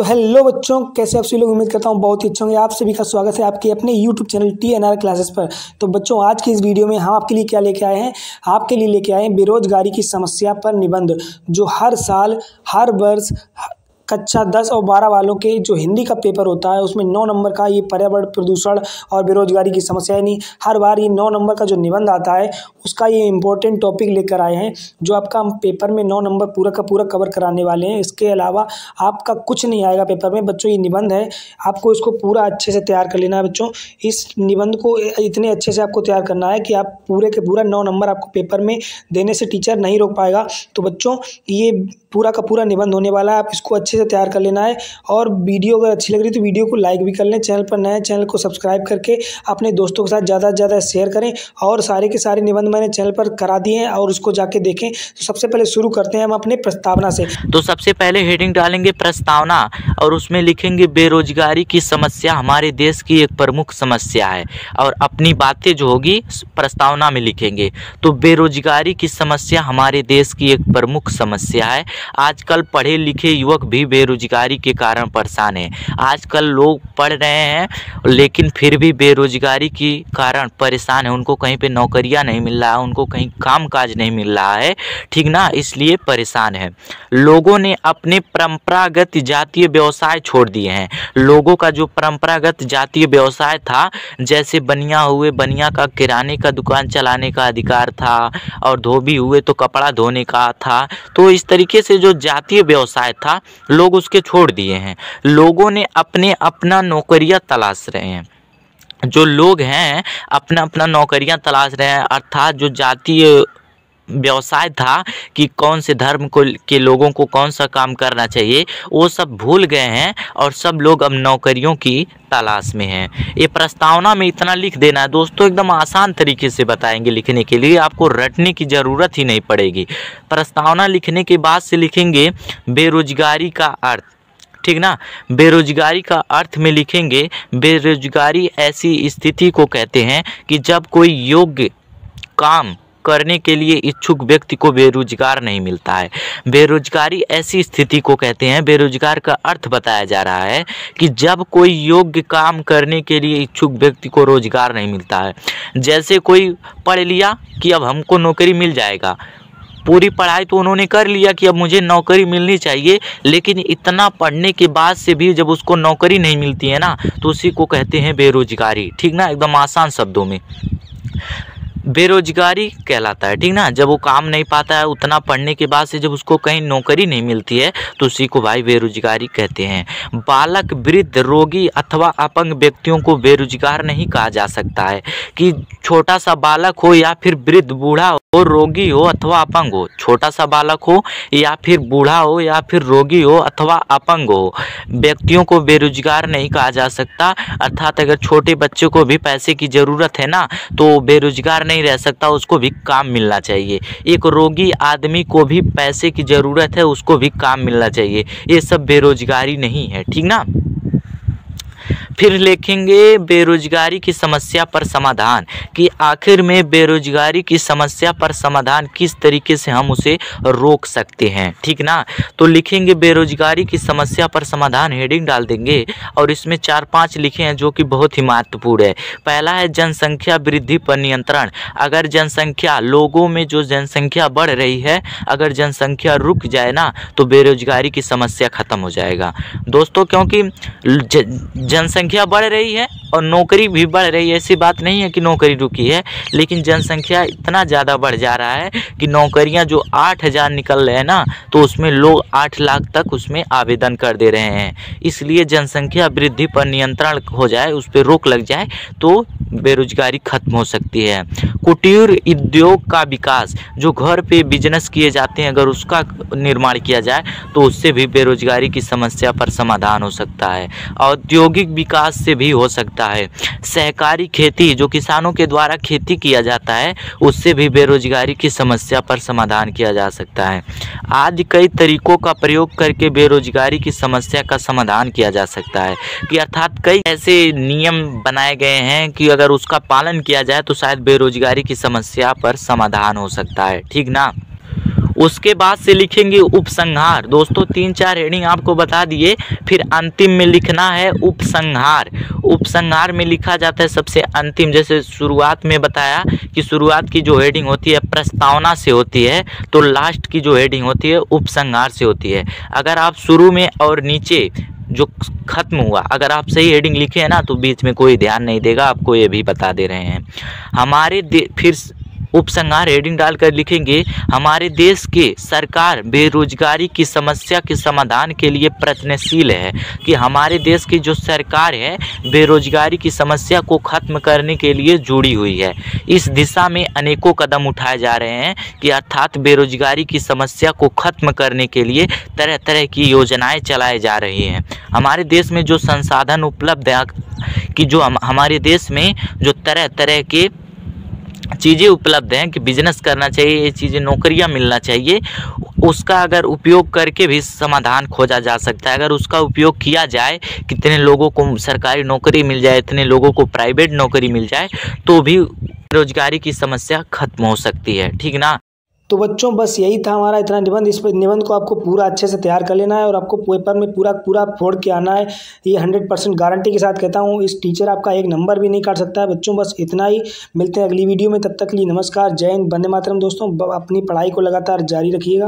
तो हेलो बच्चों, कैसे आप सभी लोग? उम्मीद करता हूँ बहुत ही अच्छे होंगे। आप सभी का स्वागत है आपके अपने YouTube चैनल TNR क्लासेस पर। तो बच्चों, आज की इस वीडियो में हम आपके लिए क्या लेके आए हैं, आपके लिए लेके आए हैं बेरोजगारी की समस्या पर निबंध, जो हर साल हर वर्ष कक्षा 10 और 12 वालों के जो हिंदी का पेपर होता है उसमें 9 नंबर का ये पर्यावरण प्रदूषण और बेरोजगारी की समस्या, यानी हर बार ये 9 नंबर का जो निबंध आता है उसका ये इम्पोर्टेंट टॉपिक लेकर आए हैं, जो आपका हम पेपर में 9 नंबर पूरा का पूरा कवर कराने वाले हैं। इसके अलावा आपका कुछ नहीं आएगा पेपर में। बच्चों, ये निबंध है, आपको इसको पूरा अच्छे से तैयार कर लेना है। बच्चों, इस निबंध को इतने अच्छे से आपको तैयार करना है कि आप पूरे के पूरा 9 नंबर आपको पेपर में देने से टीचर नहीं रोक पाएगा। तो बच्चों, ये पूरा का पूरा निबंध होने वाला है, आप इसको अच्छे से तैयार कर लेना है। और वीडियो अगर अच्छी लग रही तो वीडियो को लाइक भी कर लें, चैनल पर नए चैनल को सब्सक्राइब करके अपने दोस्तों के साथ ज़्यादा से ज़्यादा शेयर करें। और सारे के सारे निबंध मैंने चैनल पर करा दिए हैं और उसको जाके देखें। तो सबसे पहले शुरू करते हैं हम अपने प्रस्तावना से। तो सबसे पहले हेडिंग डालेंगे प्रस्तावना और उसमें लिखेंगे बेरोजगारी की समस्या हमारे देश की एक प्रमुख समस्या है, और अपनी बातें जो होगी प्रस्तावना में लिखेंगे। तो बेरोजगारी की समस्या हमारे देश की एक प्रमुख समस्या है। आजकल पढ़े लिखे युवक भी बेरोजगारी के कारण परेशान है। आजकल लोग पढ़ रहे हैं लेकिन फिर भी बेरोजगारी के कारण परेशान है, उनको कहीं पे नौकरियां नहीं मिल रहा है, उनको कहीं काम काज नहीं मिल रहा है, ठीक ना, इसलिए परेशान है। लोगों ने अपने परंपरागत जातीय व्यवसाय छोड़ दिए हैं। लोगों का जो परंपरागत जातीय व्यवसाय था, जैसे बनिया हुए, बनिया का किराने का दुकान चलाने का अधिकार था, और धोबी हुए तो कपड़ा धोने का था, तो इस तरीके से जो जातीय व्यवसाय था लोग उसके छोड़ दिए हैं। लोगों ने अपना नौकरियां तलाश रहे हैं। जो लोग हैं अपना नौकरियां तलाश रहे हैं, अर्थात जो जातीय व्यवसाय था कि कौन से धर्म के लोगों को कौन सा काम करना चाहिए, वो सब भूल गए हैं और सब लोग अब नौकरियों की तलाश में हैं। ये प्रस्तावना में इतना लिख देना है दोस्तों, एकदम आसान तरीके से बताएंगे। लिखने के लिए आपको रटने की ज़रूरत ही नहीं पड़ेगी। प्रस्तावना लिखने के बाद से लिखेंगे बेरोजगारी का अर्थ, ठीक ना। बेरोजगारी का अर्थ में लिखेंगे बेरोजगारी ऐसी स्थिति को कहते हैं कि जब कोई योग्य काम करने के लिए इच्छुक व्यक्ति को बेरोजगार नहीं मिलता है। बेरोजगारी ऐसी स्थिति को कहते हैं, बेरोजगार का अर्थ बताया जा रहा है कि जब कोई योग्य काम करने के लिए इच्छुक व्यक्ति को रोजगार नहीं मिलता है। जैसे कोई पढ़ लिया कि अब हमको नौकरी मिल जाएगा, पूरी पढ़ाई तो उन्होंने कर लिया कि अब मुझे नौकरी मिलनी चाहिए, लेकिन इतना पढ़ने के बाद से भी जब उसको नौकरी नहीं मिलती है ना, तो उसी को कहते हैं बेरोजगारी, ठीक ना, एकदम आसान शब्दों में बेरोजगारी कहलाता है, ठीक ना। जब वो काम नहीं पाता है, उतना पढ़ने के बाद से जब उसको कहीं नौकरी नहीं मिलती है, तो उसी को भाई बेरोजगारी कहते हैं। बालक, वृद्ध, रोगी अथवा अपंग व्यक्तियों को बेरोजगार नहीं कहा जा सकता है कि छोटा सा बालक हो या फिर वृद्ध बूढ़ा हो, रोगी हो अथवा अपंग हो। छोटा सा बालक हो या फिर बूढ़ा हो या फिर रोगी हो अथवा अपंग हो, व्यक्तियों को बेरोजगार नहीं कहा जा सकता। अर्थात अगर छोटे बच्चे को भी पैसे की ज़रूरत है ना, तो बेरोजगार नहीं रह सकता, उसको भी काम मिलना चाहिए। एक रोगी आदमी को भी पैसे की ज़रूरत है, उसको भी काम मिलना चाहिए। ये सब बेरोजगारी नहीं है, ठीक ना। फिर लिखेंगे बेरोजगारी की समस्या पर समाधान, कि आखिर में बेरोजगारी की समस्या पर समाधान किस तरीके से हम उसे रोक सकते हैं, ठीक ना। तो लिखेंगे बेरोजगारी की समस्या पर समाधान, हेडिंग डाल देंगे। और इसमें 4-5 लिखे हैं जो कि बहुत ही महत्वपूर्ण है। पहला है जनसंख्या वृद्धि पर नियंत्रण। अगर जनसंख्या, लोगों में जो जनसंख्या बढ़ रही है, अगर जनसंख्या रुक जाए ना, तो बेरोजगारी की समस्या खत्म हो जाएगा दोस्तों। क्योंकि जनसंख्या बढ़ रही है और नौकरी भी बढ़ रही है, ऐसी बात नहीं है कि नौकरी रुकी है, लेकिन जनसंख्या इतना ज़्यादा बढ़ जा रहा है कि नौकरियां जो 8,000 निकल रहे हैं ना, तो उसमें लोग 8 लाख तक उसमें आवेदन कर दे रहे हैं। इसलिए जनसंख्या वृद्धि पर नियंत्रण हो जाए, उस पर रोक लग जाए, तो बेरोजगारी खत्म हो सकती है। कुटीर उद्योग का विकास, जो घर पे बिजनेस किए जाते हैं, अगर उसका निर्माण किया जाए तो उससे भी बेरोजगारी की समस्या पर समाधान हो सकता है। औद्योगिक विकास से भी हो सकता है। सहकारी खेती, जो किसानों के द्वारा खेती किया जाता है, उससे भी बेरोजगारी की समस्या पर समाधान किया जा सकता है। आदि कई तरीकों का प्रयोग करके बेरोजगारी की समस्या का समाधान किया जा सकता है, कि अर्थात कई ऐसे नियम बनाए गए हैं कि अगर उसका पालन किया जाए तो शायद बेरोजगारी की समस्या पर समाधान हो सकता है, ठीक ना। उसके बाद से लिखेंगे उपसंहार। दोस्तों तीन चार हेडिंग आपको बता दिए, फिर अंतिम में लिखना है उपसंहार। उपसंहार में लिखा जाता है सबसे अंतिम, जैसे शुरुआत में बताया कि शुरुआत की जो हेडिंग होती है प्रस्तावना से होती है, तो लास्ट की जो हेडिंग होती है उपसंहार से होती है। अगर आप शुरू में और नीचे जो खत्म हुआ अगर आप सही हेडिंग लिखे हैं ना, तो बीच में कोई ध्यान नहीं देगा, आपको ये भी बता दे रहे हैं। हमारे फिर उपसंहार हेडिंग डालकर लिखेंगे, हमारे देश के सरकार बेरोजगारी की समस्या के समाधान के लिए प्रयत्नशील है। कि हमारे देश की जो सरकार है बेरोजगारी की समस्या को खत्म करने के लिए जुड़ी हुई है। इस दिशा में अनेकों कदम उठाए जा रहे हैं कि अर्थात बेरोजगारी की समस्या को खत्म करने के लिए तरह तरह की योजनाएं चलाई जा रही हैं। हमारे देश में जो संसाधन उपलब्ध है, कि जो हमारे देश में जो तरह तरह के चीज़ें उपलब्ध हैं कि बिजनेस करना चाहिए, ये चीज़ें नौकरियां मिलना चाहिए, उसका अगर उपयोग करके भी समाधान खोजा जा सकता है। अगर उसका उपयोग किया जाए, कितने लोगों को सरकारी नौकरी मिल जाए, इतने लोगों को प्राइवेट नौकरी मिल जाए, तो भी बेरोजगारी की समस्या खत्म हो सकती है, ठीक ना। तो बच्चों बस यही था हमारा इतना निबंध। इस निबंध को आपको पूरा अच्छे से तैयार कर लेना है और आपको पेपर में पूरा पूरा फोड़ के आना है, ये 100% गारंटी के साथ कहता हूँ। इस टीचर आपका एक नंबर भी नहीं काट सकता है। बच्चों बस इतना ही, मिलते हैं अगली वीडियो में, तब तक के लिए नमस्कार, जय हिंद, वंदे मातरम। दोस्तों अपनी पढ़ाई को लगातार जारी रखिएगा।